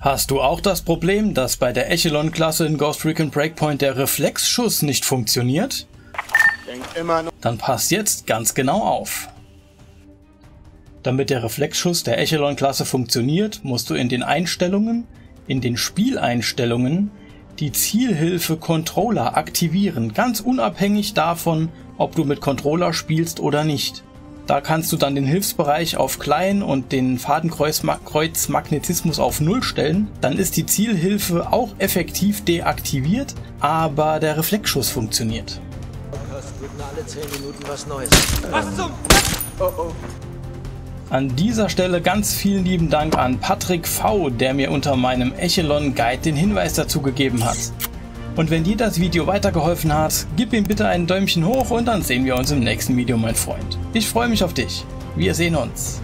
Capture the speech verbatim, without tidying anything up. Hast du auch das Problem, dass bei der Echelon-Klasse in Ghost Recon Breakpoint der Reflexschuss nicht funktioniert? Denk immer nur. Dann passt jetzt ganz genau auf. Damit der Reflexschuss der Echelon-Klasse funktioniert, musst du in den Einstellungen, in den Spieleinstellungen, die Zielhilfe Controller aktivieren, ganz unabhängig davon, ob du mit Controller spielst oder nicht. Da kannst du dann den Hilfsbereich auf klein und den Fadenkreuzmagnetismus auf null stellen. Dann ist die Zielhilfe auch effektiv deaktiviert, aber der Reflexschuss funktioniert. An dieser Stelle ganz vielen lieben Dank an Patrick V, der mir unter meinem Echelon-Guide den Hinweis dazu gegeben hat. Und wenn dir das Video weitergeholfen hat, gib ihm bitte ein Däumchen hoch und dann sehen wir uns im nächsten Video, mein Freund. Ich freue mich auf dich. Wir sehen uns.